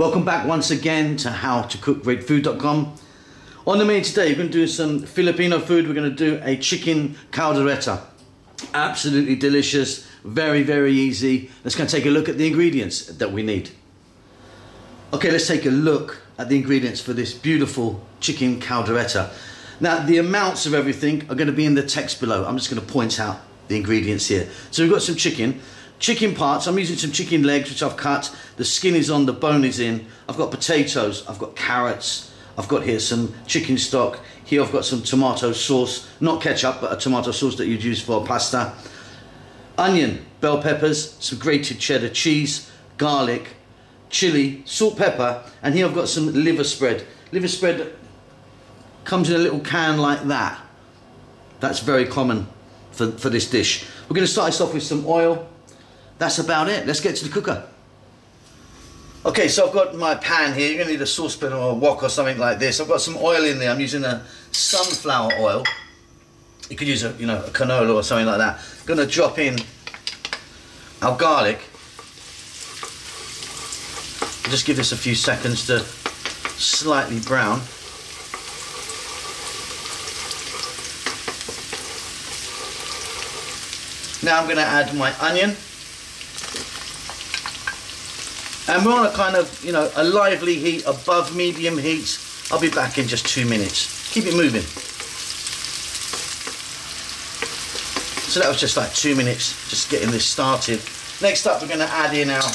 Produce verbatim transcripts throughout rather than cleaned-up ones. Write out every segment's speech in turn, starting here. Welcome back once again to how to cook great food dot com. On the menu today, we're going to do some Filipino food. We're going to do a chicken caldereta. Absolutely delicious, very, very easy. Let's go and take a look at the ingredients that we need. Okay, let's take a look at the ingredients for this beautiful chicken caldereta. Now, the amounts of everything are going to be in the text below. I'm just going to point out the ingredients here. So we've got some chicken. Chicken parts, I'm using some chicken legs which I've cut, the skin is on, the bone is in. I've got potatoes, I've got carrots, I've got here some chicken stock. Here I've got some tomato sauce, not ketchup, but a tomato sauce that you'd use for pasta. Onion, bell peppers, some grated cheddar cheese, garlic, chili, salt, pepper, and here I've got some liver spread. Liver spread comes in a little can like that. That's very common for, for this dish. We're going to start this off with some oil. That's about it. Let's get to the cooker. Okay, so I've got my pan here. You're going to need a saucepan or a wok or something like this. I've got some oil in there. I'm using a sunflower oil. You could use a, you know, a canola or something like that. I'm going to drop in our garlic. I'll just give this a few seconds to slightly brown. Now I'm going to add my onion. And we're on a kind of, you know, a lively heat, above medium heat. I'll be back in just two minutes. Keep it moving. So that was just like two minutes, just getting this started. Next up, we're going to add in our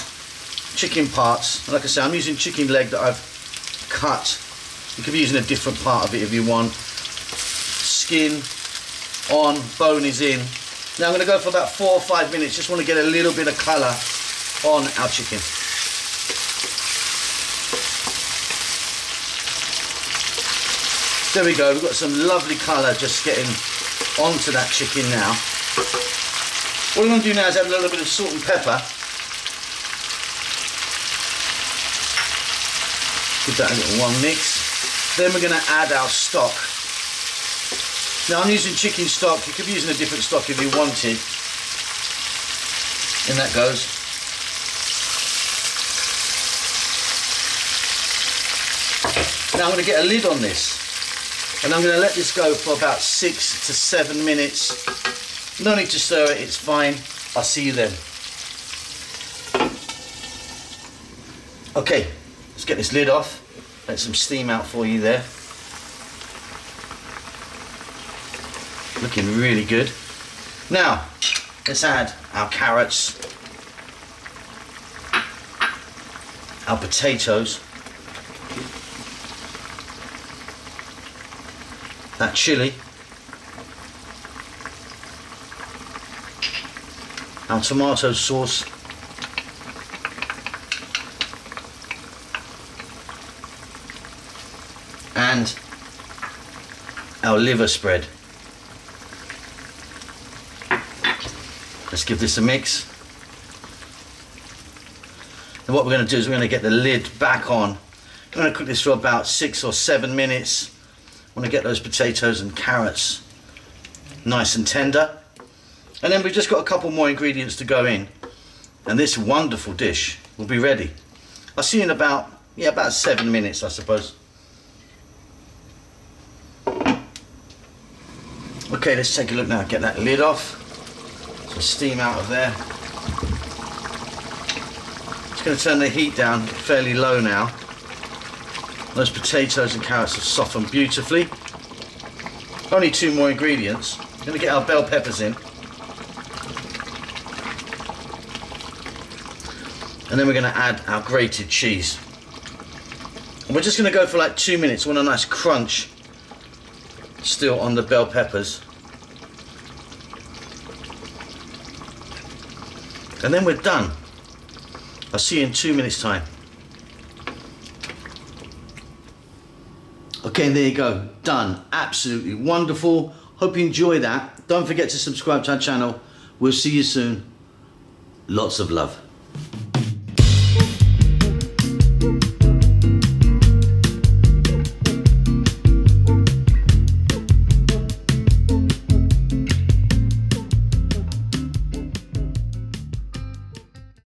chicken parts. Like I say, I'm using chicken leg that I've cut. You could be using a different part of it if you want. Skin on, bone is in. Now I'm going to go for about four or five minutes. Just want to get a little bit of colour on our chicken. There we go, we've got some lovely colour just getting onto that chicken now. What I'm going to do now is add a little bit of salt and pepper. Give that a little one mix. Then we're going to add our stock. Now I'm using chicken stock, you could be using a different stock if you wanted. In that goes. Now I'm going to get a lid on this. And I'm going to let this go for about six to seven minutes. No need to stir it, it's fine. I'll see you then. Okay, let's get this lid off. Let some steam out for you there. Looking really good. Now, let's add our carrots, our potatoes, that chili, our tomato sauce, and our liver spread. Let's give this a mix. And what we're going to do is we're going to get the lid back on. I'm going to cook this for about six or seven minutes. I want to get those potatoes and carrots nice and tender. And then we've just got a couple more ingredients to go in. And this wonderful dish will be ready. I'll see you in about, yeah, about seven minutes, I suppose. Okay, let's take a look now. Get that lid off. Some steam out of there. Just going to turn the heat down fairly low now. Those potatoes and carrots have softened beautifully. Only two more ingredients. We're going to get our bell peppers in. And then we're going to add our grated cheese. And we're just going to go for like two minutes. I want a nice crunch still on the bell peppers. And then we're done. I'll see you in two minutes time. Okay, and there you go, done. Absolutely wonderful. Hope you enjoy that. Don't forget to subscribe to our channel. We'll see you soon. Lots of love.